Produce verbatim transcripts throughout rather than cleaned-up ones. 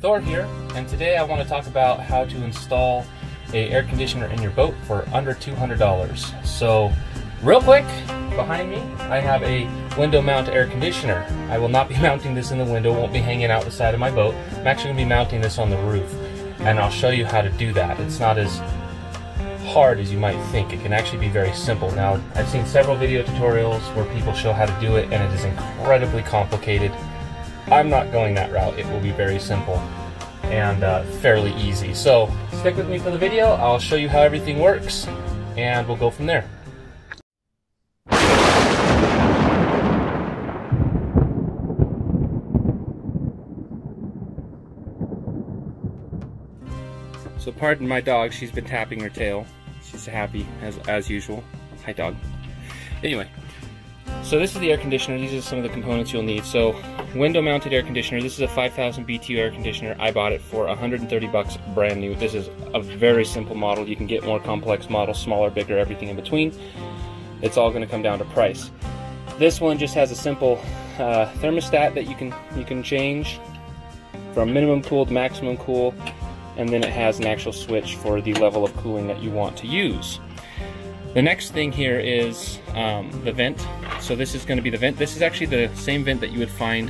Thor here, and today I want to talk about how to install an air conditioner in your boat for under two hundred dollars. So real quick, behind me I have a window mount air conditioner. I will not be mounting this in the window, won't be hanging out the side of my boat. I'm actually going to be mounting this on the roof, and I'll show you how to do that. It's not as hard as you might think. It can actually be very simple. Now, I've seen several video tutorials where people show how to do it, and it is incredibly complicated. I'm not going that route. It will be very simple and uh, fairly easy. So stick with me for the video. I'll show you how everything works and we'll go from there. So pardon my dog, she's been tapping her tail. She's happy as, as usual. Hi dog. Anyway, so this is the air conditioner. These are some of the components you'll need. So window mounted air conditioner. This is a five thousand B T U air conditioner. I bought it for one hundred thirty bucks brand new. This is a very simple model. You can get more complex models, smaller, bigger, everything in between. It's all going to come down to price. This one just has a simple uh, thermostat that you can you can change from minimum cool to maximum cool, and then it has an actual switch for the level of cooling that you want to use. The next thing here is um, the vent. So this is going to be the vent. This is actually the same vent that you would find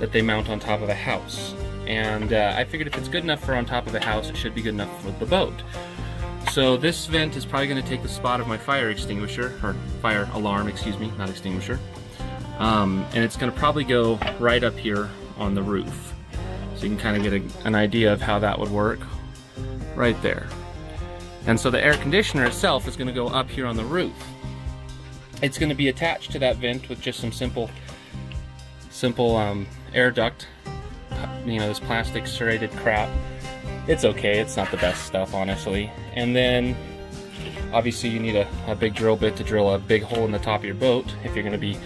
that they mount on top of a house. And uh, I figured if it's good enough for on top of the house, it should be good enough for the boat. So this vent is probably going to take the spot of my fire extinguisher, or fire alarm, excuse me, not extinguisher. Um, and it's going to probably go right up here on the roof. So you can kind of get a, an idea of how that would work right there. And so the air conditioner itself is going to go up here on the roof. It's going to be attached to that vent with just some simple simple um, air duct, you know, this plastic serrated crap. It's okay, it's not the best stuff, honestly. And then obviously you need a, a big drill bit to drill a big hole in the top of your boat if you're going to be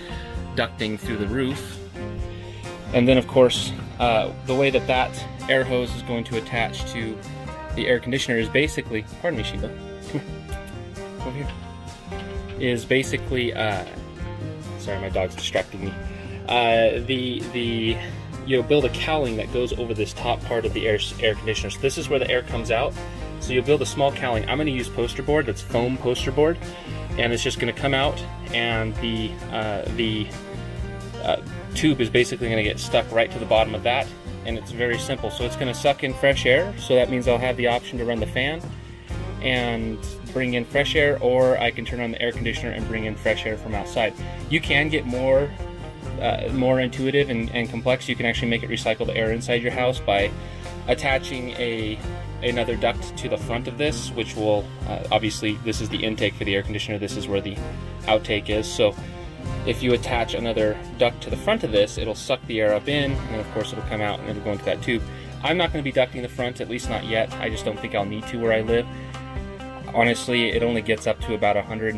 ducting through the roof. And then of course uh, the way that that air hose is going to attach to the air conditioner is basically, pardon me Sheba, come here, over here, is basically, uh, sorry my dog's distracting me, uh, the, the, you'll build a cowling that goes over this top part of the air, air conditioner. So this is where the air comes out, so you'll build a small cowling. I'm going to use poster board, that's foam poster board, and it's just going to come out, and the, uh, the uh, tube is basically going to get stuck right to the bottom of that. And it's very simple. So it's going to suck in fresh air, so that means I'll have the option to run the fan and bring in fresh air, or I can turn on the air conditioner and bring in fresh air from outside. You can get more uh, more intuitive and, and complex. You can actually make it recycle the air inside your house by attaching a another duct to the front of this, which will uh, obviously, this is the intake for the air conditioner, this is where the outtake is. So if you attach another duct to the front of this, it'll suck the air up in, and of course it'll come out and it'll go into that tube. I'm not going to be ducting the front, at least not yet. I just don't think I'll need to where I live. Honestly, it only gets up to about one hundred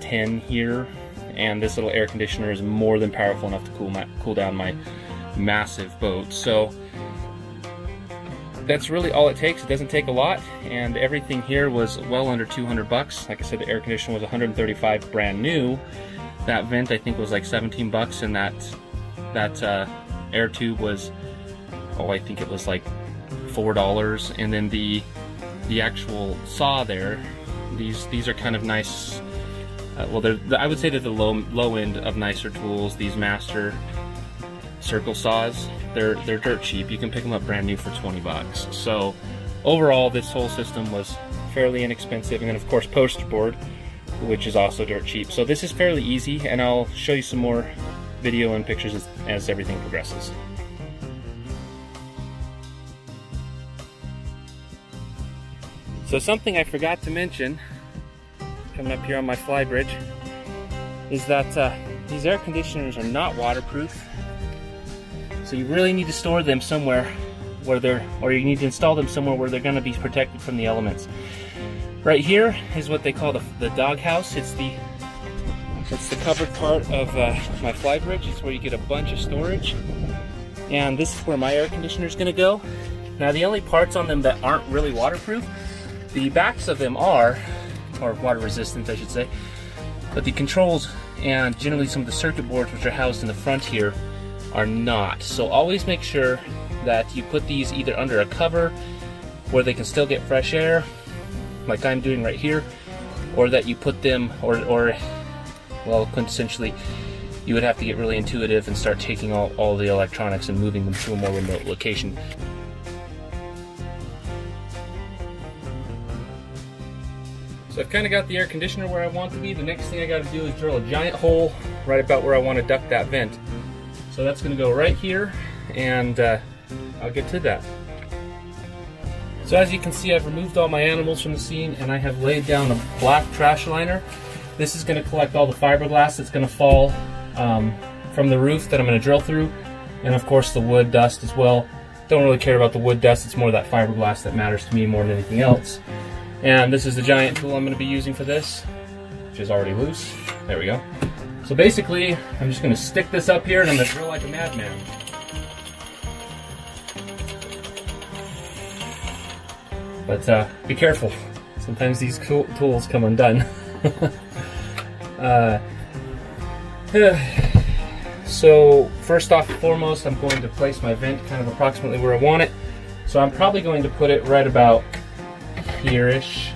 ten here, and this little air conditioner is more than powerful enough to cool, my, cool down my massive boat. So that's really all it takes. It doesn't take a lot, and everything here was well under two hundred bucks. Like I said, the air conditioner was one hundred thirty-five brand new. That vent I think was like seventeen bucks, and that that uh, air tube was, oh I think it was like four dollars, and then the the actual saw there, these these are kind of nice, uh, well they're, I would say they're the low low end of nicer tools, these Master circle saws. They're they're dirt cheap. You can pick them up brand new for twenty bucks. So overall this whole system was fairly inexpensive, and then of course poster board, which is also dirt cheap. So this is fairly easy, and I'll show you some more video and pictures as, as everything progresses. So something I forgot to mention, coming up here on my fly bridge, is that uh, these air conditioners are not waterproof. So you really need to store them somewhere where they're, or you need to install them somewhere where they're going to be protected from the elements. Right here is what they call the, the doghouse. It's the it's the covered part of uh, my fly bridge. It's where you get a bunch of storage, and this is where my air conditioner is going to go. Now the only parts on them that aren't really waterproof, the backs of them are, or water resistant I should say, but the controls and generally some of the circuit boards which are housed in the front here are not. So always make sure that you put these either under a cover where they can still get fresh air, like I'm doing right here, or that you put them, or, or well, quintessentially, you would have to get really intuitive and start taking all, all the electronics and moving them to a more remote location. So I've kind of got the air conditioner where I want it to be. The next thing I got to do is drill a giant hole right about where I want to duct that vent. So that's going to go right here, and uh, I'll get to that. So as you can see, I've removed all my animals from the scene, and I have laid down a black trash liner. This is going to collect all the fiberglass that's going to fall um, from the roof that I'm going to drill through, and of course the wood dust as well. Don't really care about the wood dust, it's more that fiberglass that matters to me more than anything else. And this is the giant tool I'm going to be using for this, which is already loose. There we go. So basically, I'm just going to stick this up here, and I'm going to drill like a madman. But uh, be careful. Sometimes these cool tools come undone. uh, so first off and foremost, I'm going to place my vent kind of approximately where I want it. So I'm probably going to put it right about here-ish.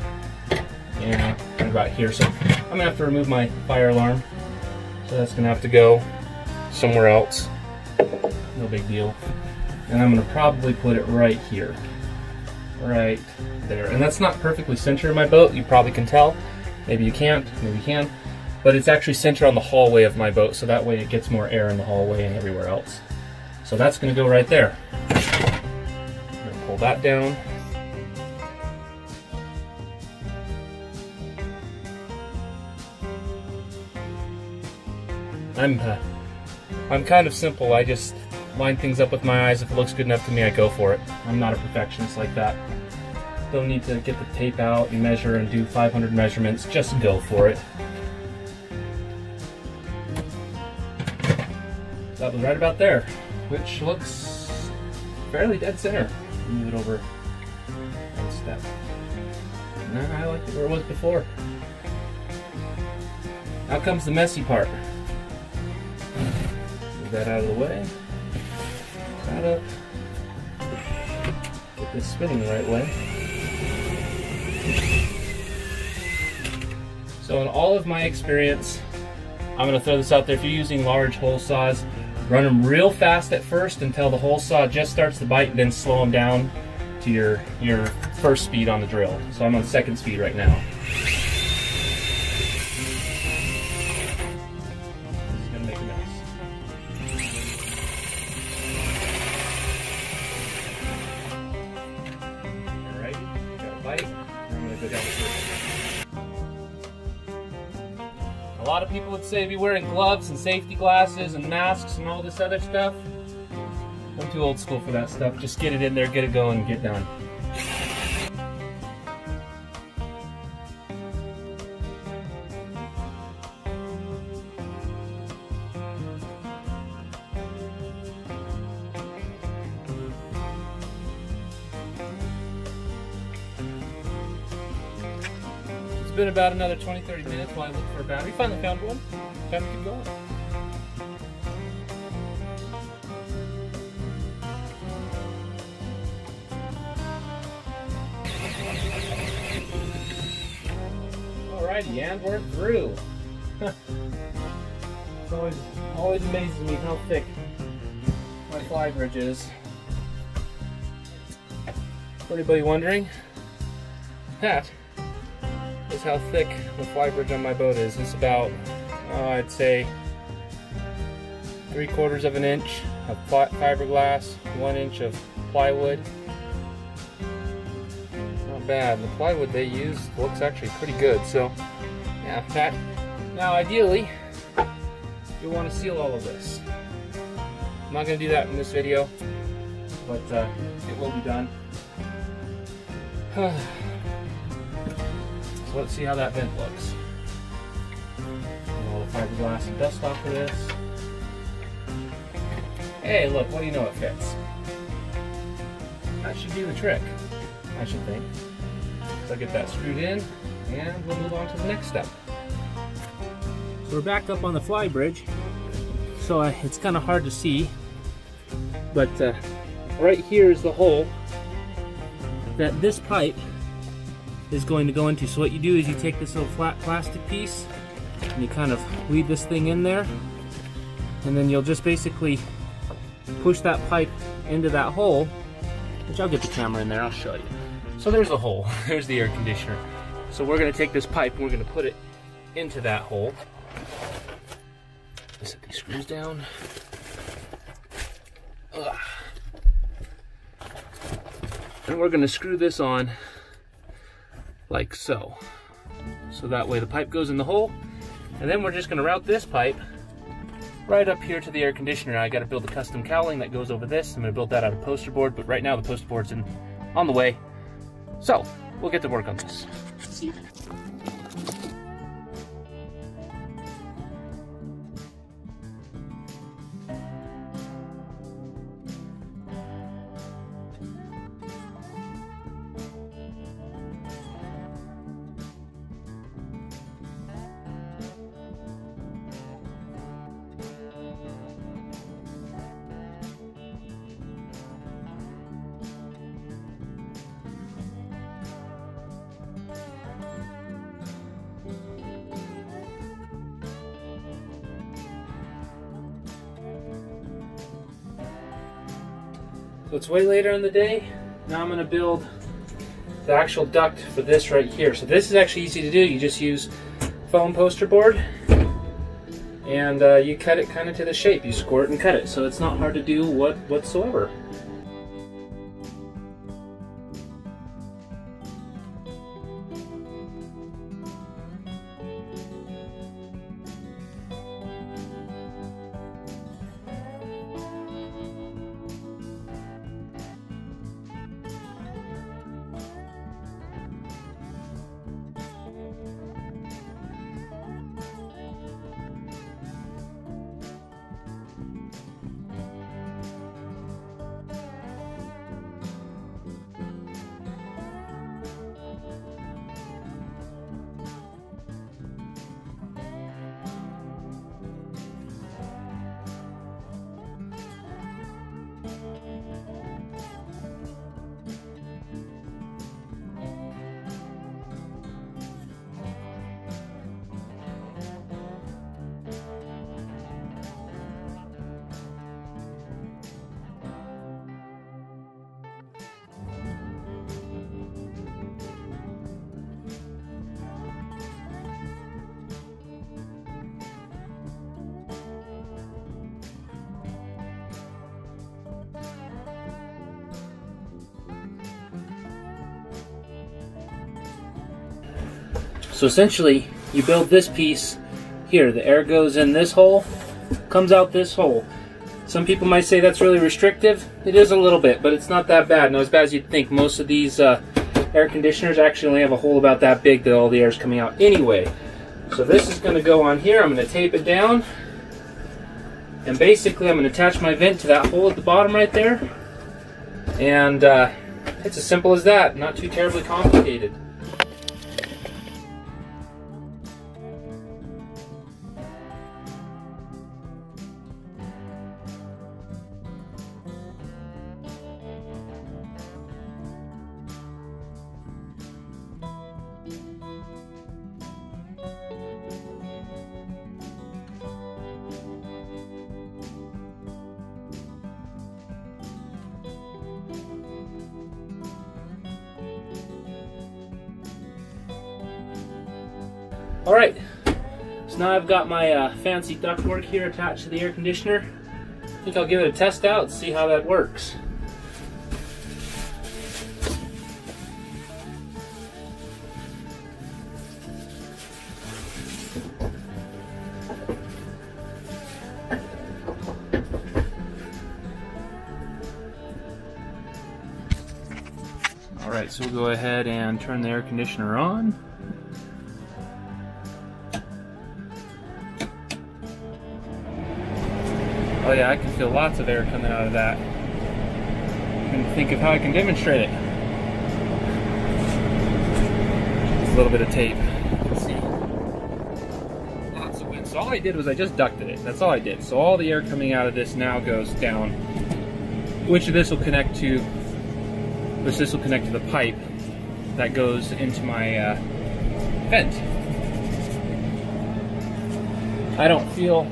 Yeah, right about here. So I'm going to have to remove my fire alarm. So that's going to have to go somewhere else. No big deal. And I'm going to probably put it right here. Right there. And that's not perfectly centered in my boat, you probably can tell. Maybe you can't, maybe you can. But it's actually centered on the hallway of my boat, so that way it gets more air in the hallway and everywhere else. So that's going to go right there. I'm going to pull that down. I'm, uh, I'm kind of simple, I just line things up with my eyes. If it looks good enough to me, I go for it. I'm not a perfectionist like that. Don't need to get the tape out and measure and do five hundred measurements. Just go for it. That was right about there, which looks fairly dead center. Move it over one step. And I liked it where it was before. Now comes the messy part. Move that out of the way. That up. Get this spinning the right way. So in all of my experience, I'm going to throw this out there, if you're using large hole saws, run them real fast at first until the hole saw just starts to bite, and then slow them down to your, your first speed on the drill. So I'm on second speed right now. A lot of people would say be wearing gloves and safety glasses and masks and all this other stuff. I'm too old school for that stuff. Just get it in there, get it going, and get done. It's been about another twenty to thirty minutes while I look for a battery. We finally found one. Time to keep going. Alrighty, and we're through. It's always, always amazes me how thick my fly bridge is. For anybody wondering, that is how thick the fly bridge on my boat is. It's about, uh, I'd say, three quarters of an inch of fiberglass, one inch of plywood. Not bad. The plywood they use looks actually pretty good. So, yeah, that. Now, ideally, you'll want to seal all of this. I'm not going to do that in this video, but uh, it will be done. Let's see how that vent looks. A little fiberglass and dust off of this. Hey, look, what do you know, it fits. That should do the trick, I should think. So I'll get that screwed in, and we'll move on to the next step. So we're back up on the fly bridge. So I, it's kind of hard to see, but uh, right here is the hole that this pipe is going to go into. So what you do is you take this little flat plastic piece and you kind of weave this thing in there, and then you'll just basically push that pipe into that hole, which I'll get the camera in there, I'll show you. So there's the hole, there's the air conditioner. So we're gonna take this pipe and we're gonna put it into that hole. Set these screws down. Ugh. And we're gonna screw this on like so. So that way the pipe goes in the hole, and then we're just gonna route this pipe right up here to the air conditioner. I gotta build a custom cowling that goes over this. I'm gonna build that out of poster board, but right now the poster board's in, on the way. So, we'll get to work on this. See. So it's way later in the day. Now I'm going to build the actual duct for this right here. So this is actually easy to do. You just use foam poster board and uh, you cut it kind of to the shape. You squirt and cut it. So it's not hard to do what whatsoever. So essentially, you build this piece here. The air goes in this hole, comes out this hole. Some people might say that's really restrictive. It is a little bit, but it's not that bad. Not as bad as you'd think. Most of these uh, air conditioners actually only have a hole about that big that all the air is coming out anyway. So this is going to go on here. I'm going to tape it down. And basically, I'm going to attach my vent to that hole at the bottom right there. And uh, it's as simple as that. Not too terribly complicated. All right, so now I've got my uh, fancy ductwork here attached to the air conditioner. I think I'll give it a test out and see how that works. All right, so we'll go ahead and turn the air conditioner on. Oh yeah, I can feel lots of air coming out of that. I'm trying to think of how I can demonstrate it. Just a little bit of tape. Let's see. Lots of wind. So all I did was I just ducted it. That's all I did. So all the air coming out of this now goes down which this will connect to, which this will connect to the pipe that goes into my uh, vent. I don't feel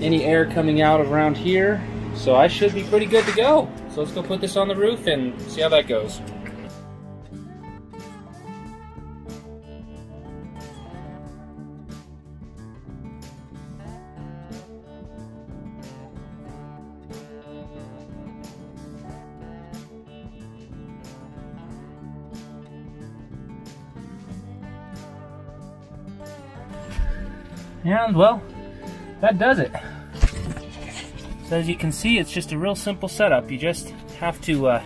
any air coming out around here, so I should be pretty good to go. So let's go put this on the roof and see how that goes. And well, that does it. So as you can see, it's just a real simple setup. You just have to uh,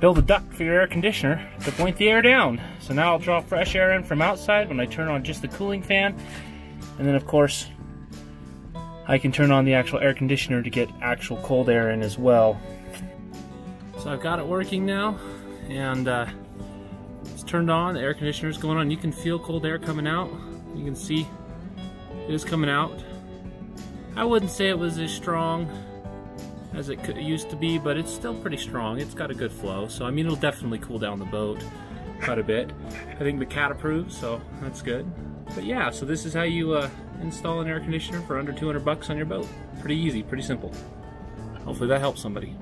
build a duct for your air conditioner to point the air down. So now I'll draw fresh air in from outside when I turn on just the cooling fan. And then of course, I can turn on the actual air conditioner to get actual cold air in as well. So I've got it working now, and uh, it's turned on, the air conditioner's going on. You can feel cold air coming out. You can see it is coming out. I wouldn't say it was as strong as it could, used to be, but it's still pretty strong. It's got a good flow, so I mean, it'll definitely cool down the boat quite a bit. I think the cat approves, so that's good. But yeah, so this is how you uh, install an air conditioner for under two hundred bucks on your boat. Pretty easy, pretty simple. Hopefully that helps somebody.